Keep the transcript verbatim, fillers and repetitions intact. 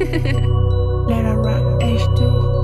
Let her rock H two.